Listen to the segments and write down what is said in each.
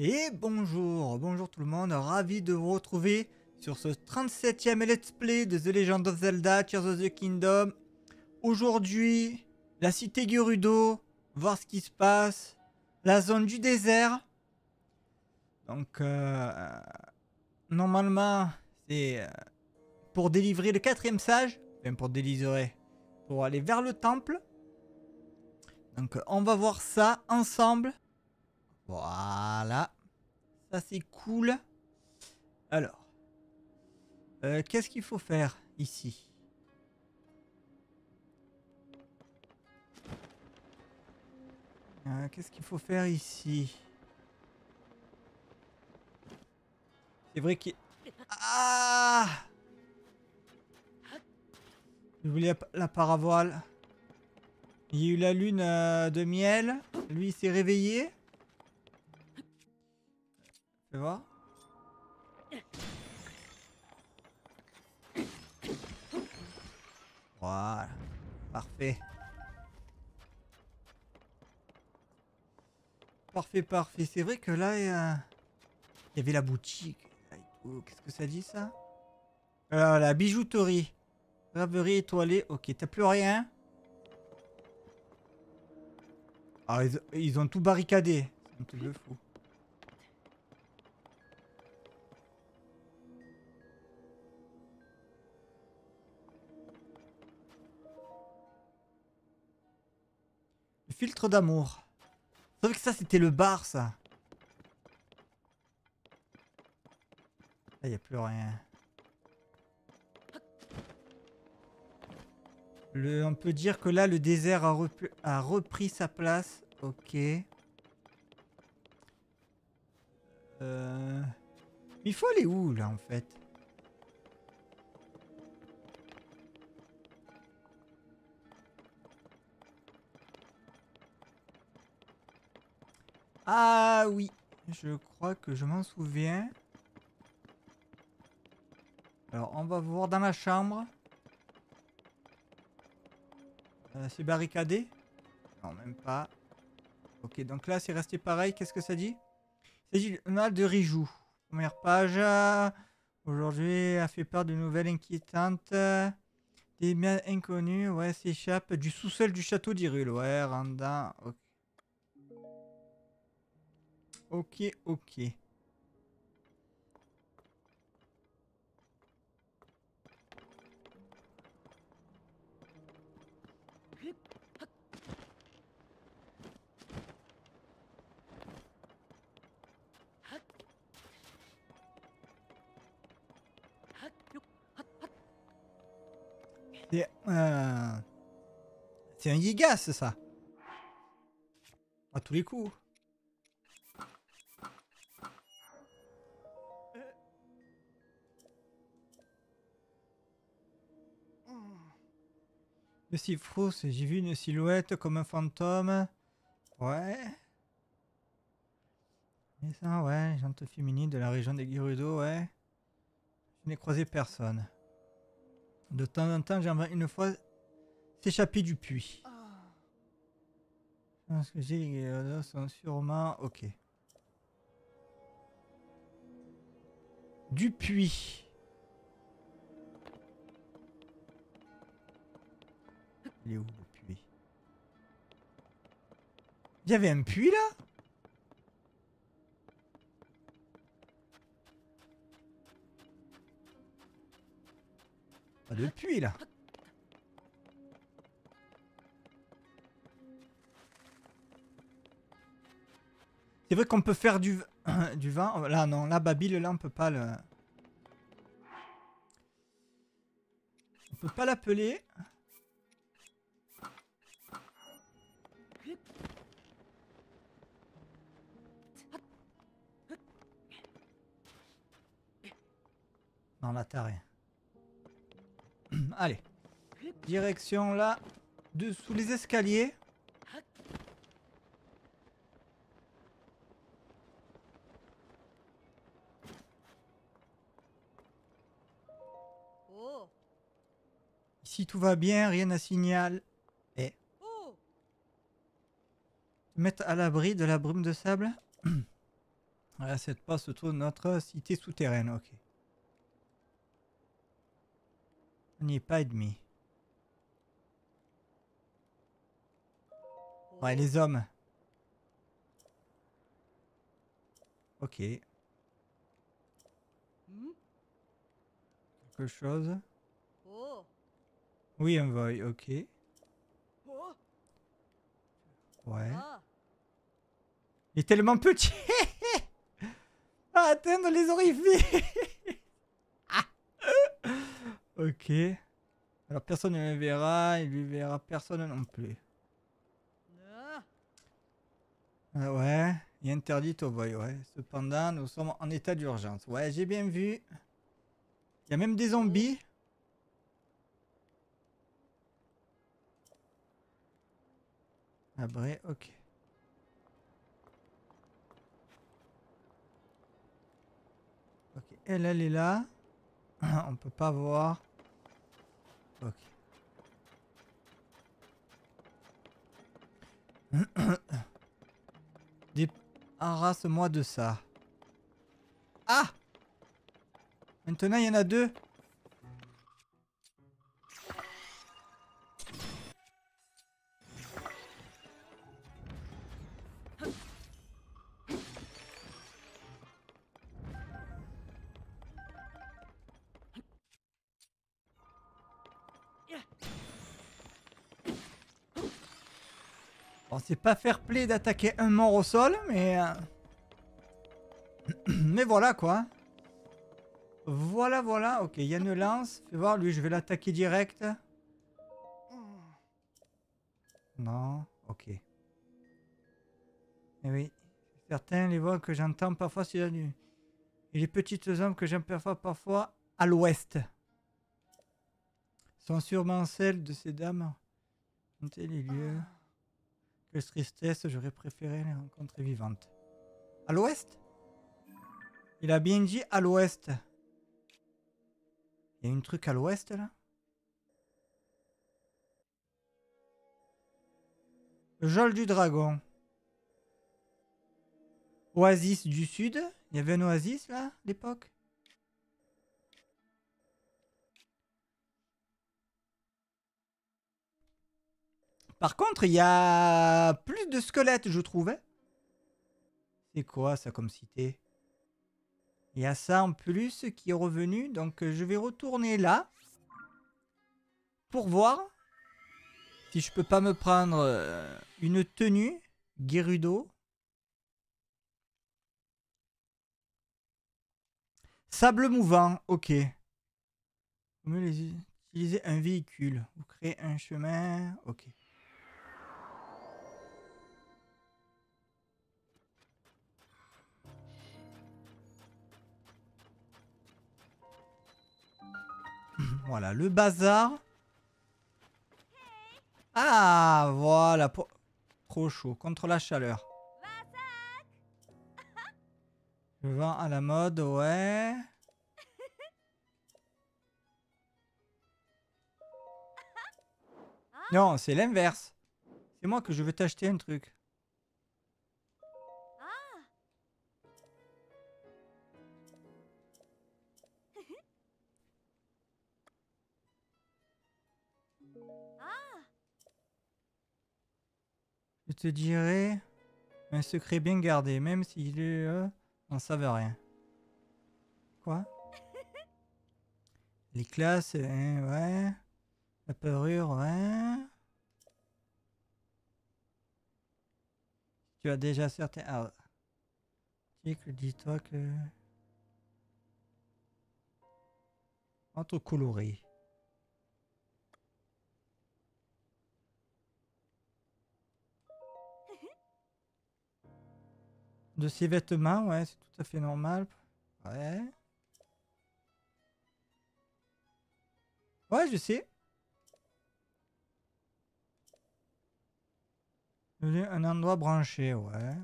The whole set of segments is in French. Et bonjour, bonjour tout le monde, ravi de vous retrouver sur ce 37e Let's Play de The Legend of Zelda, Tears of the Kingdom. Aujourd'hui, la cité Gerudo, voir ce qui se passe, la zone du désert. Donc, normalement, c'est pour délivrer le 4e sage, même pour aller vers le temple. Donc, on va voir ça ensemble. Voilà, ça c'est cool. Alors, qu'est-ce qu'il faut faire ici? C'est vrai qu'il... Ah! Je voulais la paravoile. Il y a eu la lune de miel. Lui, il s'est réveillé. Tu vois? Voilà. Parfait. Parfait, parfait. C'est vrai que là, il y avait la boutique. Qu'est-ce que ça dit, ça? La bijouterie. Braverie étoilée. Ok, t'as plus rien. Ah, ils ont tout barricadé. C'est un truc de fou. Filtre d'amour. Sauf que ça c'était le bar, ça. Là y a plus rien. On peut dire que là le désert a repris sa place. Ok. Il faut aller où là en fait? Ah oui, je crois que je m'en souviens. Alors, on va voir dans la chambre. C'est barricadé? Non, même pas. Ok, donc là, c'est resté pareil. Qu'est-ce que ça dit? C'est du journal de Riju. Première page. Aujourd'hui, a fait part de nouvelles inquiétantes. Des biens inconnus, ouais, s'échappent du sous-sol du château d'Hyrule. Ouais, Randa, ok. Ok, ok. C'est un gigas, ça. À tous les coups. Le Cifrousse, j'ai vu une silhouette comme un fantôme. Ouais. Mais ça, ouais, gente féminine de la région des Gerudo, ouais. Je n'ai croisé personne. De temps en temps, j'aimerais une fois s'échapper du puits. Je pense que j'ai les Gerudo sont sûrement... Ok. Du puits. Il est où le puits? Il y avait un puits là? Pas de puits là. C'est vrai qu'on peut faire du vin. Là non, là Babyle, là on peut pas le... On peut pas l'appeler. Non, là, t'as rien. Allez. Direction là, dessous les escaliers. Oh. Ici, tout va bien, rien à signaler. Eh. Oh. Mettre à l'abri de la brume de sable. À cette passe se trouve notre cité souterraine. Ok. On n'y est pas admis. Ouais, les hommes. Ok. Quelque chose. Oui, un voile, ok. Ouais. Il est tellement petit. À atteindre les orifices. Ok. Alors personne ne le verra, il lui verra personne non plus. Ouais, il est interdit au voile, ouais. Cependant, nous sommes en état d'urgence. Ouais, j'ai bien vu. Il y a même des zombies. Abré, ok. Ok, elle est là. On peut pas voir. Ok. Harasse-moi de ça. Ah! Maintenant, il y en a deux. C'est pas fair play d'attaquer un mort au sol, mais... mais voilà, quoi. Voilà, voilà. Ok, il y a une lance. Fais voir, lui, je vais l'attaquer direct. Non, ok. Et oui, certains les voix que j'entends parfois sur la nuit. Et les petites hommes que j'aime parfois à l'ouest. Sont sûrement celles de ces dames. Comptez les lieux... Quelle tristesse, j'aurais préféré les rencontrer vivantes. À l'ouest? Il a bien dit à l'ouest. Il y a une truc à l'ouest là? Le geôle du dragon. Oasis du sud? Il y avait un oasis là, à l'époque? Par contre, il y a plus de squelettes, je trouvais. C'est quoi ça comme cité? Il y a ça en plus qui est revenu. Donc, je vais retourner là. Pour voir. Si je peux pas me prendre une tenue. Gerudo. Sable mouvant. Ok. Comment les utiliser un véhicule. Vous créez un chemin. Ok. Voilà, le bazar. Ah, voilà. Pour... Trop chaud, contre la chaleur. Le vent à la mode, ouais. Non, c'est l'inverse. C'est moi que je veux t'acheter un truc. Je te dirai un secret bien gardé, même si les n'en savent rien. Quoi? Les classes, ouais. La parure, ouais. Tu as déjà certains... Ah, dis-toi que... Entre coloré. De ses vêtements, ouais, c'est tout à fait normal. Ouais. Ouais, je sais. Un endroit branché, ouais.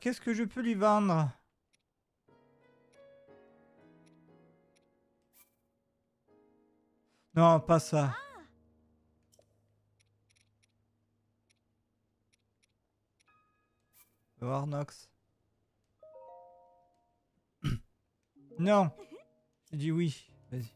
Qu'est-ce que je peux lui vendre ? Non, pas ça. Warnox. Non. J'ai dit oui. Vas-y.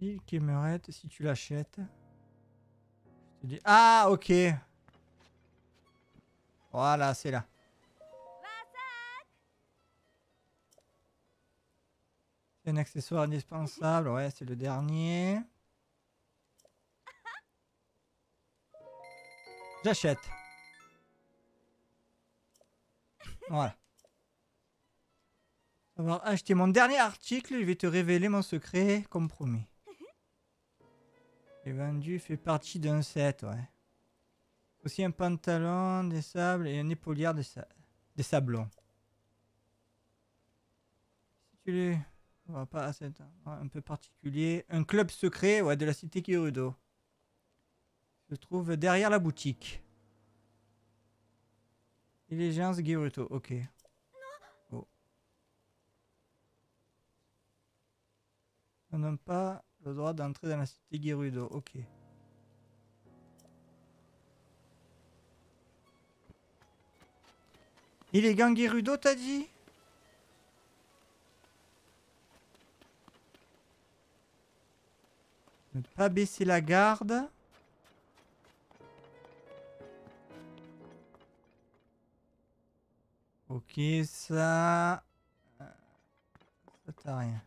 Il qui meurette si tu l'achètes. Je te dis... Ah, ok. Voilà, c'est là. C'est un accessoire indispensable. Ouais, c'est le dernier. J'achète. Voilà. Avoir acheté mon dernier article, je vais te révéler mon secret, comme promis. Les vendus fait partie d'un set, ouais. Aussi un pantalon, des sables et un épaulière des sablons. Si tu les... On va pas à cet un peu particulier. Un club secret, ouais, de la cité Gerudo. Se trouve derrière la boutique. Diligence Gerudo, ok. Oh. On n'a pas le droit d'entrer dans la cité Gerudo, ok. Il est gang Gerudo, t'as dit? Ne pas baisser la garde. Ok, ça... Ça t'a rien.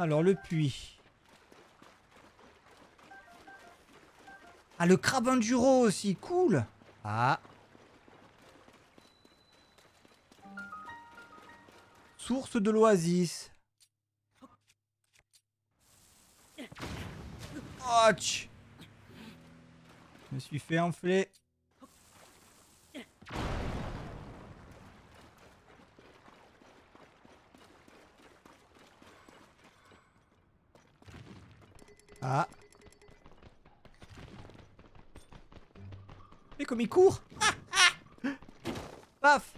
Alors, le puits. Ah, le crabe enduro aussi, cool. Ah. Source de l'oasis. Ouch. Je me suis fait enfler. Ah. Mais comme il court, paf.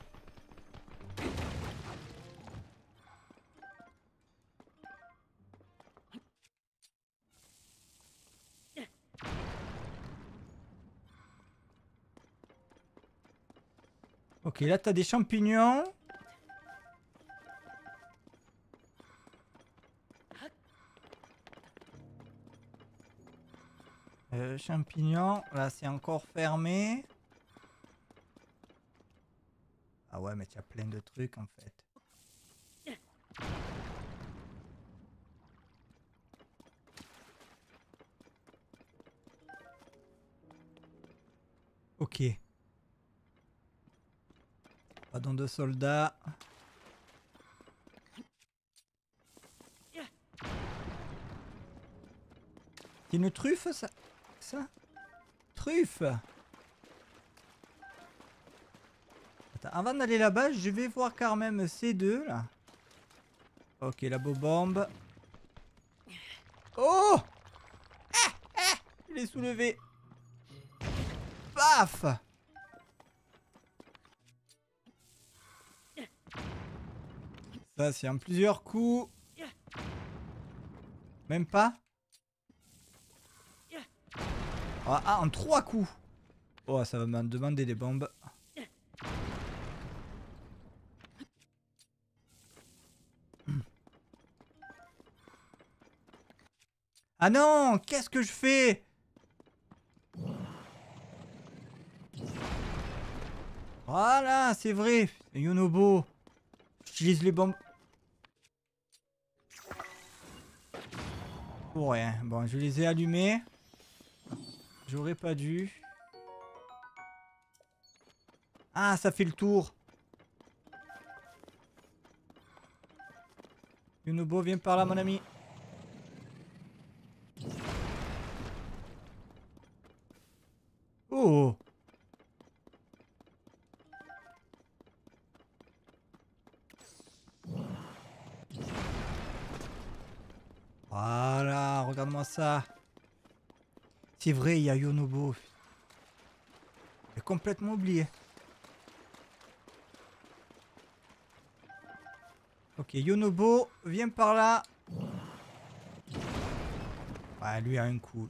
Ok, là t'as des champignons. Champignons, là c'est encore fermé. Ah ouais, mais tu as plein de trucs en fait. Ok. Pardon de soldats. C'est une truffe ça? Ça? Truffe! Attends, avant d'aller là-bas, je vais voir quand même ces deux là. Ok, la bobombe. Oh! Ah, ah, je l'ai soulevé. Paf! Ça, c'est en plusieurs coups. Même pas? Ah, en 3 coups. Oh, ça va me demander des bombes. Ah non, qu'est-ce que je fais? Voilà, c'est vrai. Yunobo. J'utilise les bombes. Pour rien. Bon, je les ai allumées. J'aurais pas dû. Ah, ça fait le tour. Yunobo, viens par là, mon ami. Oh. Voilà, regarde-moi ça. C'est vrai, il y a Yunobo. J'ai complètement oublié. Ok, Yunobo, viens par là. Ouais, lui a un coup.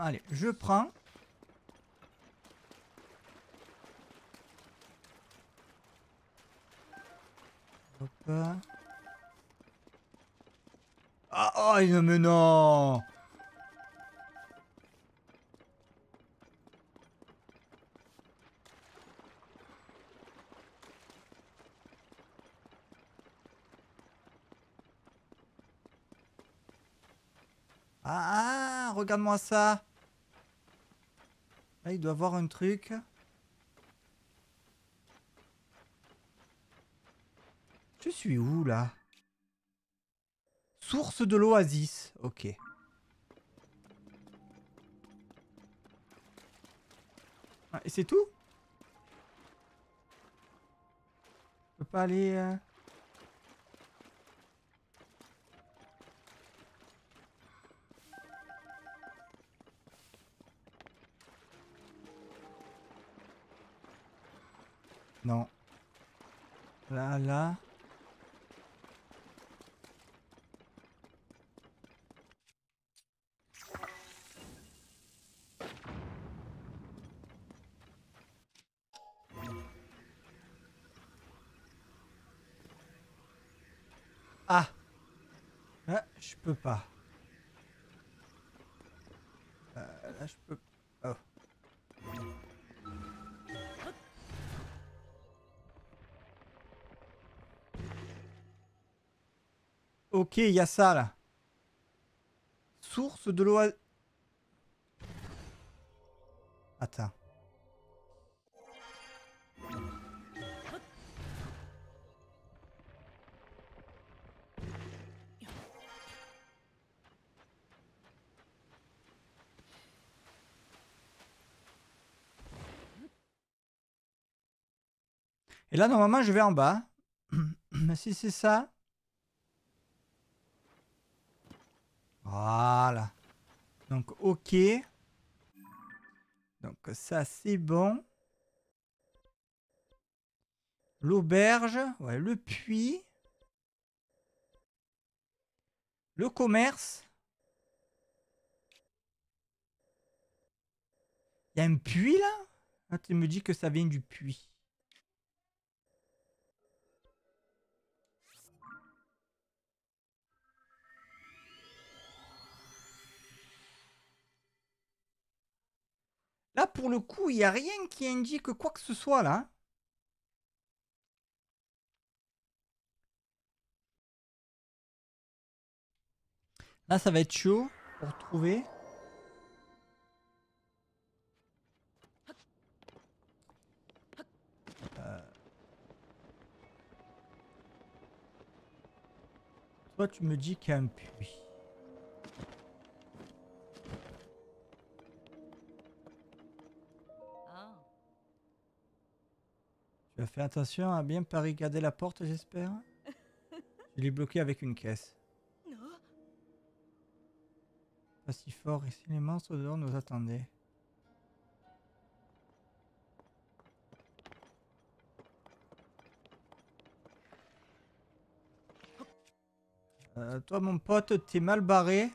Allez, je prends. Hop. Ah, oh, mais non! Ah, regarde-moi ça. Là, il doit avoir un truc. Je suis où, là? Source de l'oasis. Ok. Ah, et c'est tout? Je peux pas aller... Non. Là, là. Ah. Là, je peux pas. Là, je peux pas. Ok, il y a ça là. Source de l'oasis. Attends. Et là, normalement, je vais en bas. Mais si c'est ça. Voilà. Donc, ok. Donc, ça, c'est bon. L'auberge. Ouais, le puits. Le commerce. Il y a un puits, là? Ah, tu me dis que ça vient du puits. Là, pour le coup, il n'y a rien qui indique quoi que ce soit, là. Là, ça va être chaud pour trouver. Toi, tu me dis qu'il y a un puits. Fais attention à bien pas regarder la porte, j'espère. Je l'ai bloqué avec une caisse. Pas si fort, ici les monstres dehors nous attendaient. Toi mon pote, t'es mal barré.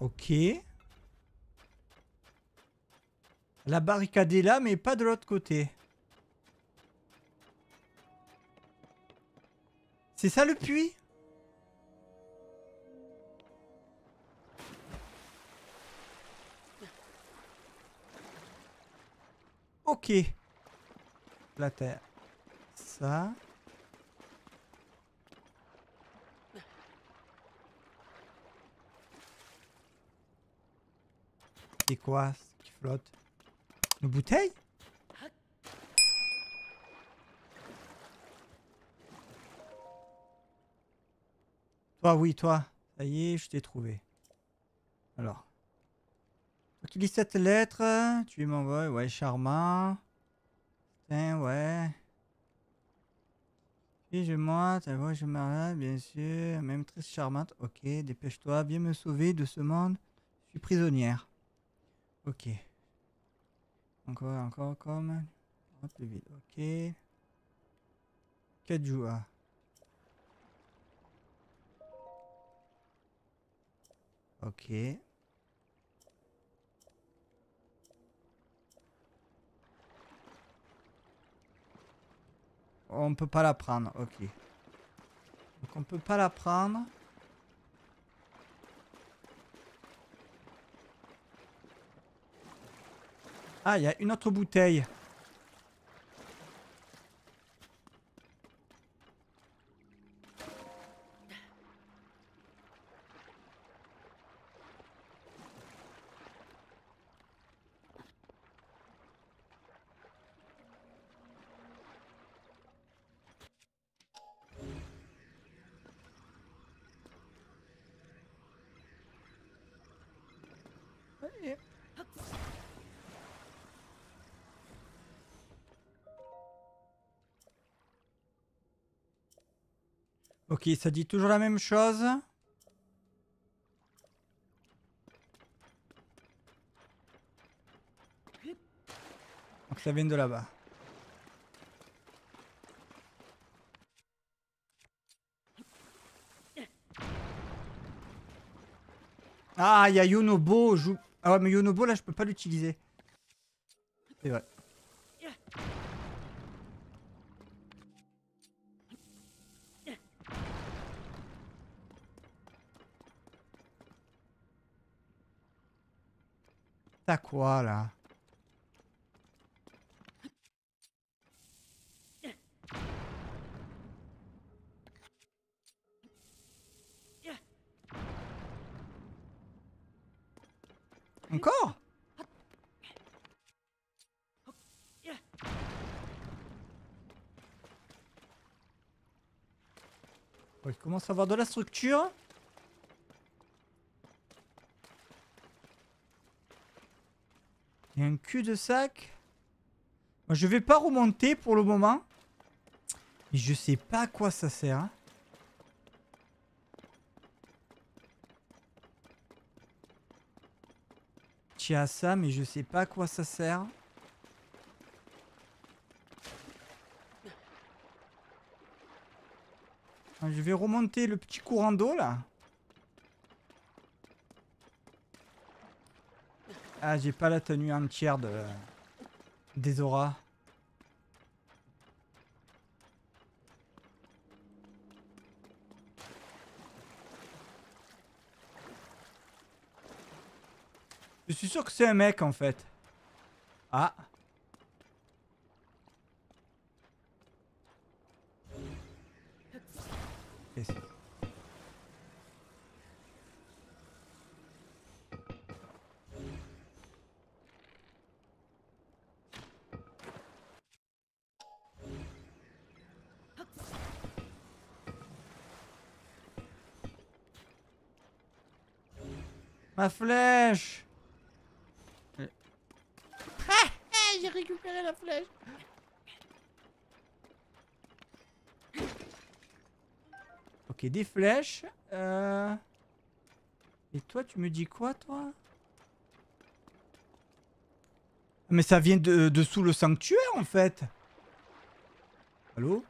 Ok. La barricade est là, mais pas de l'autre côté. C'est ça le puits? Ok. La terre. Ça. C'est quoi ce qui flotte? Nos bouteilles? Toi, oui, toi. Ça y est, je t'ai trouvé. Alors. Donc, il lit cette lettre. Tu m'envoies. Ouais, charmant. Putain, ouais. Puis je moi, ta voix, je m'arrête, bien sûr. Même très charmante. Ok, dépêche-toi. Viens me sauver de ce monde. Je suis prisonnière. Ok. Encore, comme. Oh, plus vite. Ok. 4 joueurs. Ok. On peut pas la prendre, ok. Donc on peut pas la prendre. Ah, il y a une autre bouteille. Ok, ça dit toujours la même chose. Donc ça vient de là-bas. Ah, il y a Yunobo. Ah ouais, mais Yunobo, là, je peux pas l'utiliser. C'est vrai. T'as quoi là? Encore? Oh, il commence à avoir de la structure. Il y a un cul-de-sac. Moi, je vais pas remonter pour le moment. Et je sais pas à quoi ça sert. Hein. Tiens à ça, mais je sais pas à quoi ça sert. Je vais remonter le petit courant d'eau là. Ah, j'ai pas la tenue entière de des auras. Je suis sûr que c'est un mec en fait. Ah. Qu'est-ce que... Ma flèche! J'ai récupéré la flèche! Ok, des flèches. Et toi, tu me dis quoi, toi? Mais ça vient de sous le sanctuaire, en fait! Allô?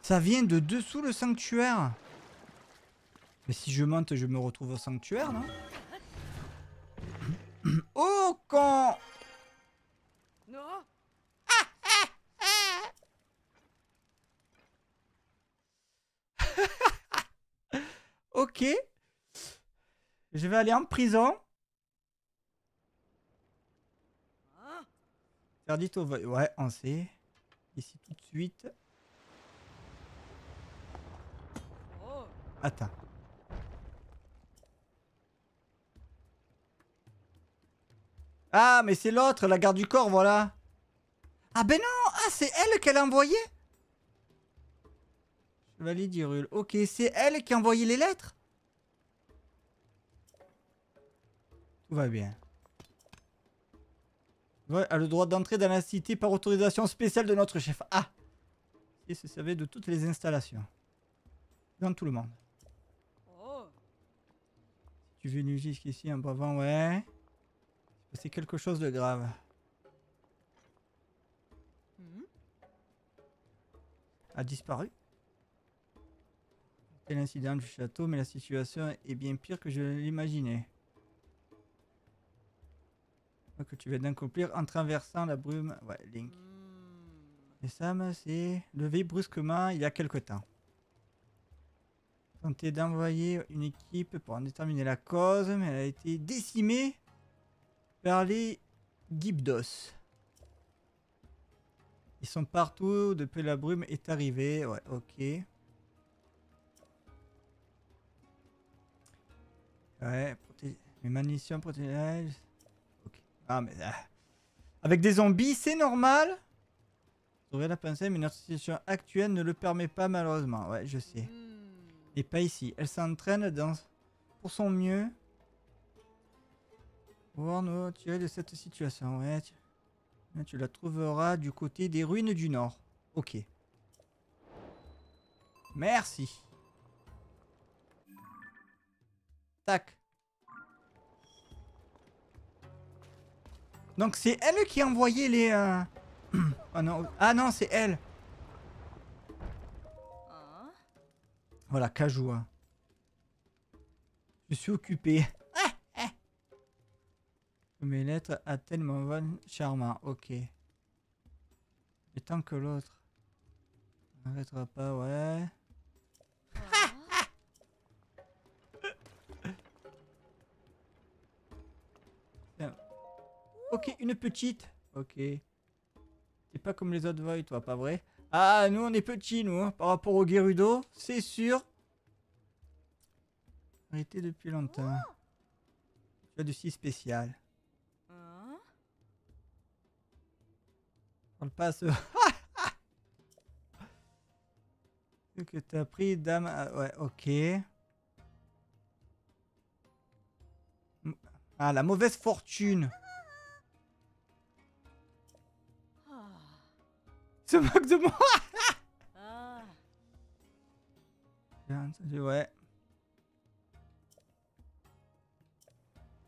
Ça vient de dessous le sanctuaire! Mais si je monte, je me retrouve au sanctuaire, non? Oh, con! Non. Ok. Je vais aller en prison. Interdit au vol. Ouais, on sait. Ici tout de suite. Attends. Ah, mais c'est l'autre, la garde du corps, voilà. Ah ben non. Ah, c'est elle qu'elle a envoyé. Valide Jirul. Ok, c'est elle qui a envoyé les lettres. Tout va bien. Ouais, a le droit d'entrer dans la cité par autorisation spéciale de notre chef. Ah. Et se servait de toutes les installations. Dans tout le monde. Oh. Tu veux nous jusqu'ici en bravant, ouais. C'est quelque chose de grave. A disparu. C'est l'incident du château, mais la situation est bien pire que je l'imaginais. Que tu viens d'accomplir en traversant la brume. Ouais, Link. Et Sam s'est levé brusquement il y a quelque temps. Tenté d'envoyer une équipe pour en déterminer la cause, mais elle a été décimée par les gibdos. Ils sont partout depuis la brume est arrivée. Ouais, ok. Ouais, protéger. Mes munitions protégées. Ok. Ah, mais. Avec des zombies, c'est normal. Trouver la pensée, mais notre situation actuelle ne le permet pas, malheureusement. Ouais, je sais. Et pas ici. Elle s'entraîne dans... pour son mieux. Pour nous tirer de cette situation. Ouais. Tu la trouveras du côté des ruines du nord. Ok. Merci. Tac. Donc c'est elle qui a envoyé les... Oh non. Ah non, c'est elle. Voilà, Cajou. Hein. Je suis occupé. Mes lettres atteignent mon vol charmant. Ok. Et tant que l'autre n'arrêtera pas, ouais. Ok, une petite. Ok. T'es pas comme les autres voix, toi, pas vrai? Ah, nous on est petits, nous, hein, par rapport au Gerudo, c'est sûr. Arrêté depuis longtemps. Tu as du si spécial. On le passe. Ce que t'as pris, dame. Ouais, ok. Ah, la mauvaise fortune. Se moque de moi. Bien entendu, ouais.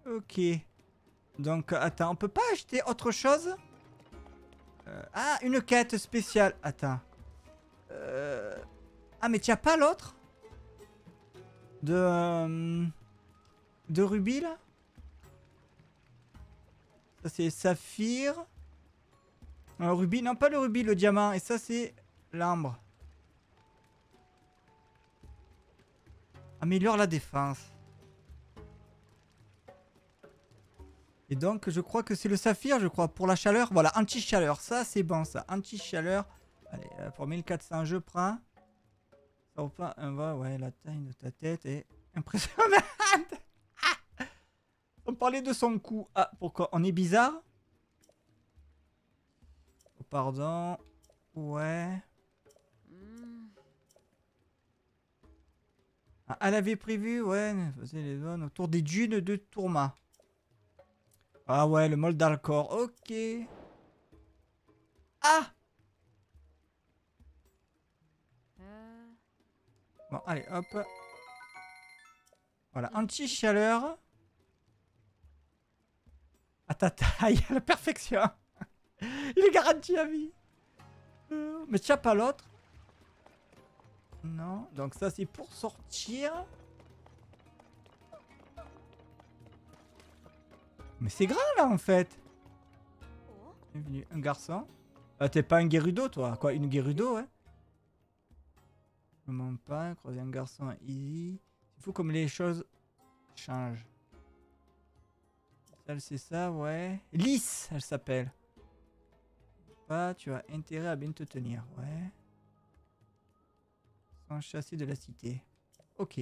Ok. Donc, attends, on peut pas acheter autre chose? Ah, une quête spéciale. Attends. Ah, mais t'y as pas l'autre? De Ruby, là? Ça, c'est Saphir. Le rubis, non pas le rubis, le diamant. Et ça c'est l'ambre. Améliore la défense. Et donc je crois que c'est le saphir, je crois, pour la chaleur. Voilà, anti-chaleur, ça c'est bon ça. Anti-chaleur. Allez, pour 1400 je prends. Ça reprend un va, ouais, la taille de ta tête est impressionnante. On parlait de son cou. Ah, pourquoi? On est bizarre. Pardon. Ouais. Ah, elle avait prévu, ouais, faisait les zones autour des dunes de Tourma. Ah ouais, le mold d'Alcor. Ok. Ah. Bon, allez, hop. Voilà, anti-chaleur. À ta taille, à la perfection. Il est garanti à vie. Mais tiens pas l'autre. Non. Donc ça c'est pour sortir. Mais c'est grand là en fait. Bienvenue. Un garçon. Ah, t'es pas un Gerudo toi. Quoi, une Gerudo, hein. Je m'en pas. Croiser un garçon easy. C'est fou comme les choses changent. Celle c'est ça, ouais. Lys elle s'appelle. Tu as intérêt à bien te tenir, ouais. Sans chasser de la cité. Ok.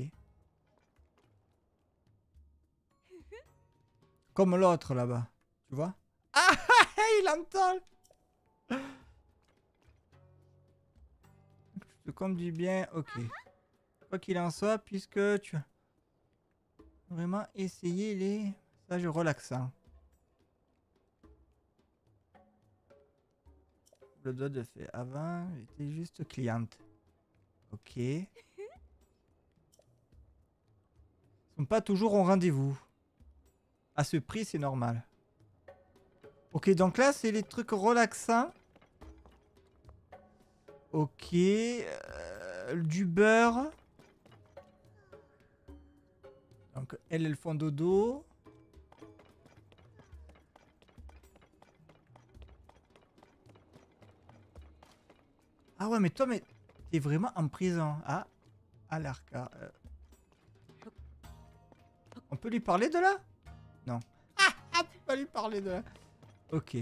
Comme l'autre là-bas. Tu vois? Ah il entend. Je te compte du bien, ok. Quoi qu'il en soit, puisque tu as vraiment essayé les sages relaxants. Le doigt de fait. Avant, j'étais juste cliente. Ok. Ils sont pas toujours au rendez-vous. À ce prix, c'est normal. Ok, donc là, c'est les trucs relaxants. Ok. Du beurre. Donc, elles font dodo. Ah ouais, mais toi, mais t'es vraiment en prison. Ah, à l'arca. On peut lui parler de là? Non. Ah, ah, tu peux lui parler de là. Ok.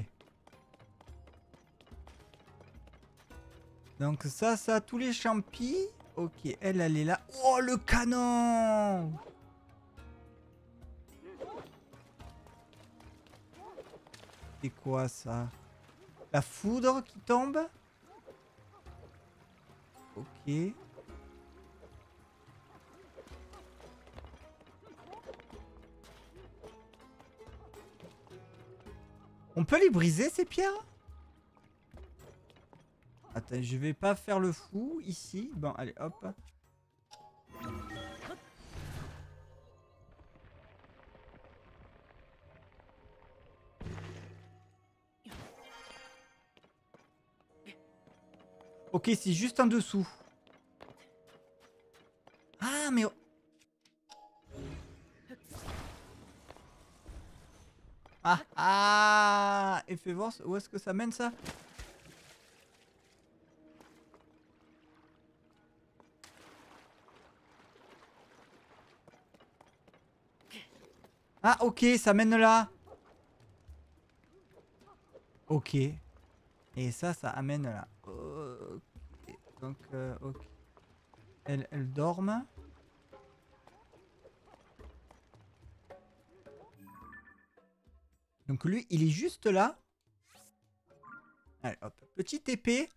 Donc ça, ça, tous les champis. Ok, elle, elle est là. Oh, le canon! C'est quoi ça? La foudre qui tombe? Ok. On peut les briser ces pierres? Attends, je vais pas faire le fou ici. Bon, allez, hop. Ok, c'est juste en dessous. Ah, mais... Ah, ah. Et fais voir où est-ce que ça mène, ça? Ah, ok, ça mène là. Ok. Et ça, ça amène là. Okay. Donc, ok. Elle dorme. Donc lui, il est juste là. Allez, hop. Petit épée.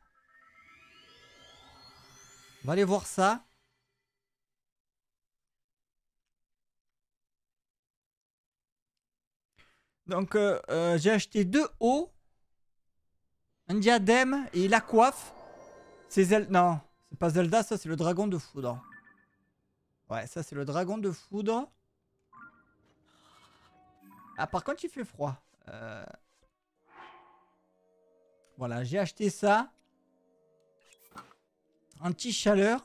On va aller voir ça. Donc, j'ai acheté 2 hauts. Un diadème et la coiffe. C'est Zelda. Non, c'est pas Zelda, ça c'est le dragon de foudre. Ouais, ça c'est le dragon de foudre. Ah, par contre, il fait froid. Voilà, j'ai acheté ça. Anti-chaleur.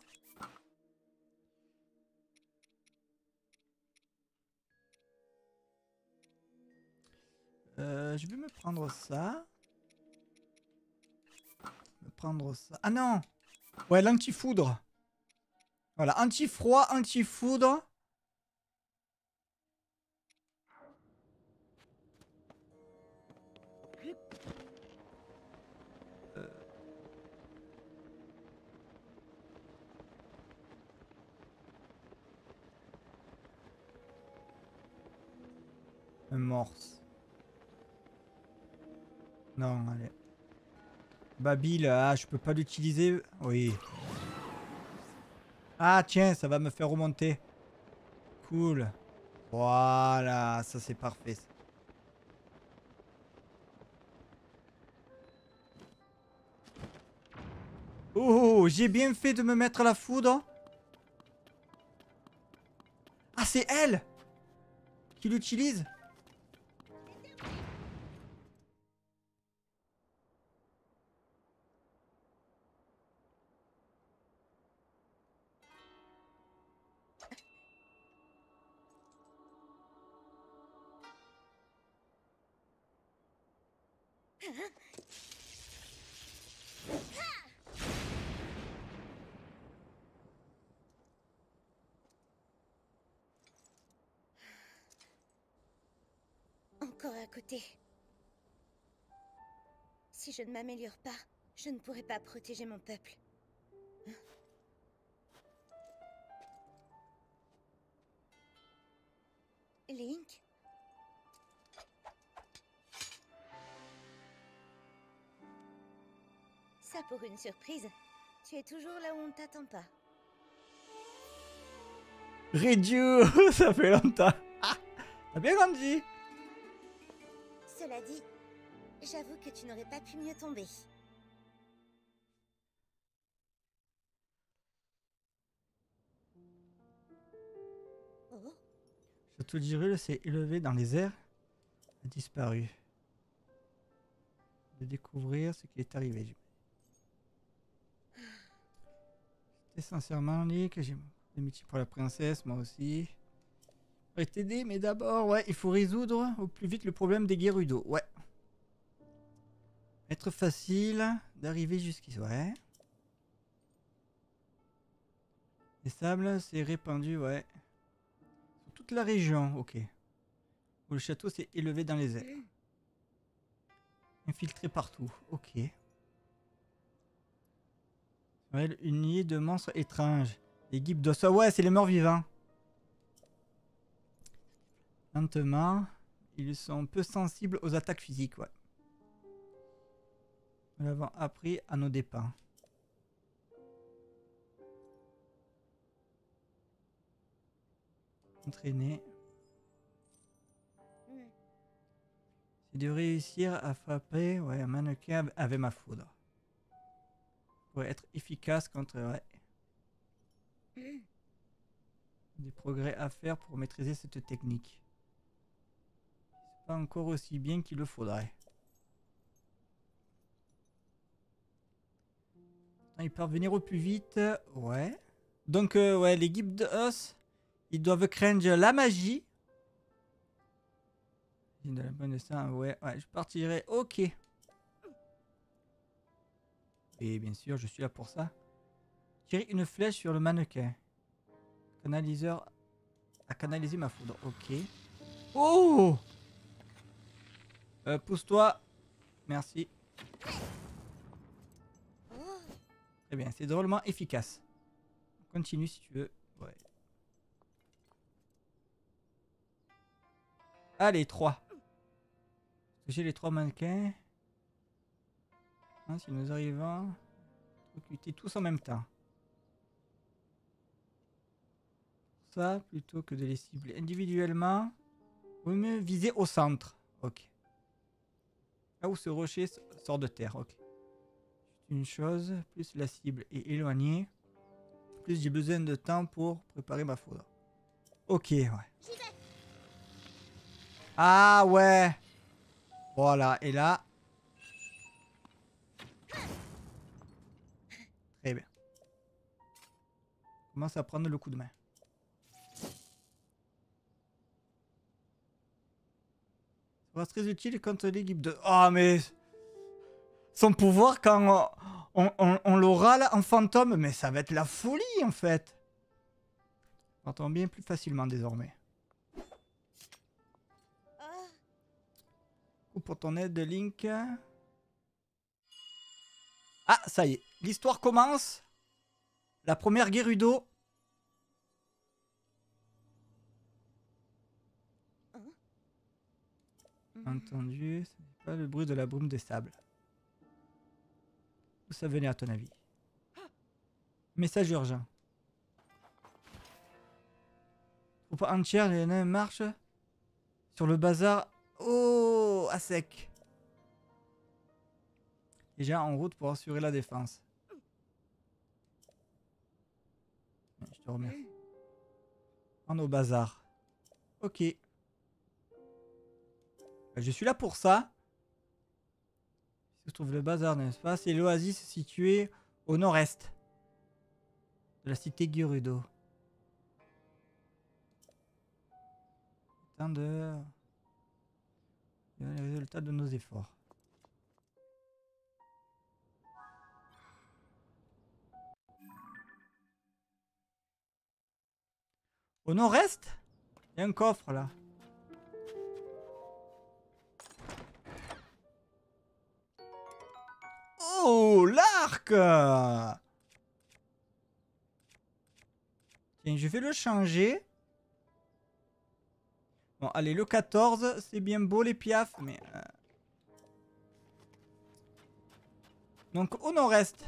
Je vais me prendre ça. Me prendre ça. Ah non! Ouais, l'anti-foudre. Voilà, anti-froid, anti-foudre. Morse. Non, allez. Babil, ah, je peux pas l'utiliser. Oui. Ah, tiens, ça va me faire remonter. Cool. Voilà, ça c'est parfait. Oh, j'ai bien fait de me mettre la foudre. Ah, c'est elle qui l'utilise. Encore à côté. Si je ne m'améliore pas, je ne pourrai pas protéger mon peuple. Link ? pour une surprise. Tu es toujours là où on ne t'attend pas. Riju, ça fait longtemps. Ah, t'as bien grandi. Cela dit, j'avoue que tu n'aurais pas pu mieux tomber. Oh. Surtout Jirul s'est élevé dans les airs, a disparu. De découvrir ce qui est arrivé. C'était sincèrement dit que j'ai l'amitié pour la princesse, moi aussi. Je vais t'aider, mais d'abord, ouais, il faut résoudre au plus vite le problème des Gerudo. Ouais. Être facile d'arriver jusqu'ici. Ouais. Les sables, c'est répandu, ouais. Sur toute la région, ok. Où le château s'est élevé dans les airs. Infiltré partout, ok. Une île de monstres étranges. Les gibdos, ah ouais, c'est les morts vivants. Lentement, ils sont peu sensibles aux attaques physiques, ouais. Nous l'avons appris à nos dépens. Entraîner. C'est de réussir à frapper, ouais, un mannequin avec ma foudre. Pour être efficace contre, ouais. Des progrès à faire pour maîtriser cette technique. C'est pas encore aussi bien qu'il le faudrait. Ils parvenir au plus vite, ouais. Donc, ouais, les gibdos, ils doivent craindre la magie. De la bonne sang, ouais, ouais, je partirai, ok. Et bien sûr, je suis là pour ça. Tirer une flèche sur le mannequin. Canaliseur à canaliser ma foudre, ok. Oh, pousse-toi, merci. Très bien, c'est drôlement efficace. Continue si tu veux. Ouais. Allez, 3. J'ai les 3 mannequins. Hein, si nous arrivons à occulter tous en même temps. Ça, plutôt que de les cibler individuellement, vaut mieux viser au centre. Ok. Là où ce rocher sort de terre. Ok. Une chose, plus la cible est éloignée, plus j'ai besoin de temps pour préparer ma foudre. Ok, ouais. Ah ouais. Voilà, et là. Très bien. Commence à prendre le coup de main. Ça va être très utile contre l'équipe de... Ah, oh, mais... Son pouvoir quand on l'aura là en fantôme, mais ça va être la folie en fait. On entend bien plus facilement désormais. Ou pour ton aide, Link. Ah, ça y est, l'histoire commence. La première Gerudo. Entendu, ce n'est pas le bruit de la brume des sables. Où ça venait à ton avis? Message urgent. Faut pas entière, les nains marchent sur le bazar. Oh, à sec. Déjà en route pour assurer la défense. Je te remercie. En au bazar. Ok. Je suis là pour ça. Se trouve le bazar, n'est-ce pas? C'est l'oasis située au nord-est de la cité Gerudo. Temps de... Les résultats de nos efforts. Au nord-est? Il y a un coffre là. Oh, l'arc! Tiens, je vais le changer. Bon, allez, le 14, c'est bien beau les piafs, mais... Donc au nord-est.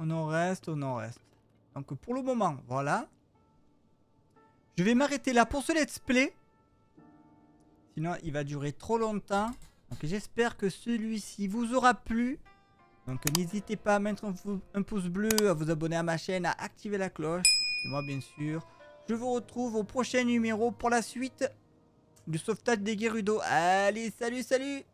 Au nord-est, au nord-est. Donc pour le moment, voilà. Je vais m'arrêter là pour ce let's play. Sinon il va durer trop longtemps. Donc j'espère que celui-ci vous aura plu. Donc n'hésitez pas à mettre un pouce bleu, à vous abonner à ma chaîne, à activer la cloche. Et moi bien sûr, je vous retrouve au prochain numéro pour la suite du sauvetage des Gerudo. Allez, salut, salut!